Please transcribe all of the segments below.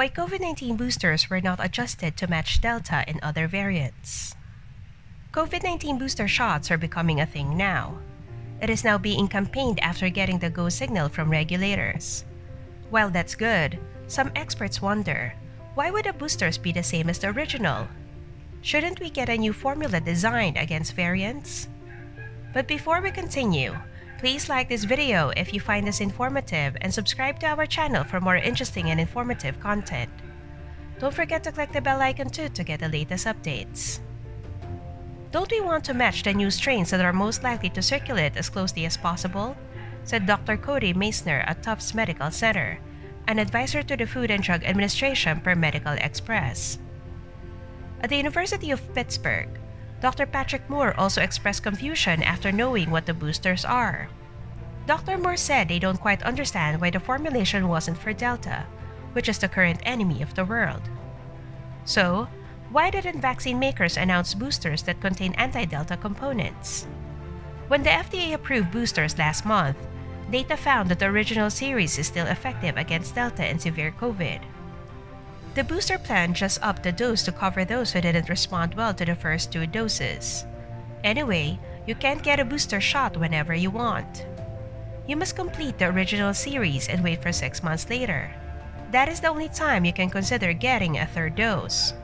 why COVID-19 boosters were not adjusted to match Delta and other variants. COVID-19 booster shots are becoming a thing now. It is now being campaigned after getting the go signal from regulators. While that's good, some experts wonder, why would the boosters be the same as the original? Shouldn't we get a new formula designed against variants? But before we continue, please like this video if you find this informative and subscribe to our channel for more interesting and informative content. Don't forget to click the bell icon too to get the latest updates. Don't we want to match the new strains that are most likely to circulate as closely as possible? Said Dr. Cody Meissner at Tufts Medical Center, an advisor to the Food and Drug Administration per Medical Express. At the University of Pittsburgh, Dr. Patrick Moore also expressed confusion after knowing what the boosters are. Dr. Moore said they don't quite understand why the formulation wasn't for Delta, which is the current enemy of the world. So, why didn't vaccine makers announce boosters that contain anti-Delta components? When the FDA approved boosters last month, data found that the original series is still effective against Delta and severe COVID. The booster plan just upped the dose to cover those who didn't respond well to the first two doses. Anyway, you can't get a booster shot whenever you want. You must complete the original series and wait for 6 months later. That is the only time you can consider getting a third dose.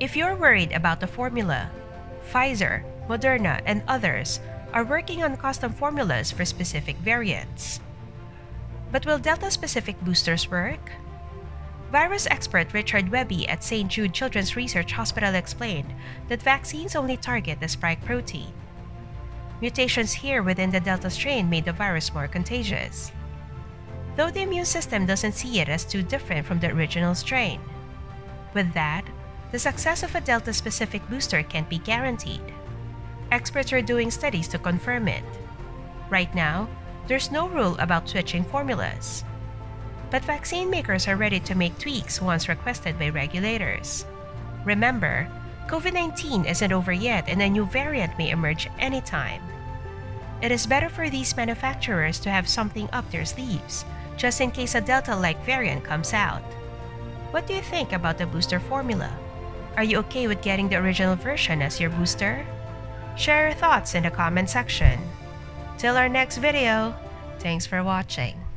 If you're worried about the formula, Pfizer, Moderna, and others are working on custom formulas for specific variants. But will Delta-specific boosters work? Virus expert Richard Webby at St. Jude Children's Research Hospital explained that vaccines only target the spike protein. Mutations here within the Delta strain made the virus more contagious, though the immune system doesn't see it as too different from the original strain. With that, the success of a Delta-specific booster can't be guaranteed. Experts are doing studies to confirm it. Right now, there's no rule about switching formulas, but vaccine makers are ready to make tweaks once requested by regulators. Remember, COVID-19 isn't over yet and a new variant may emerge anytime. It is better for these manufacturers to have something up their sleeves, just in case a Delta-like variant comes out. What do you think about the booster formula? Are you okay with getting the original version as your booster? Share your thoughts in the comment section. Till our next video, thanks for watching.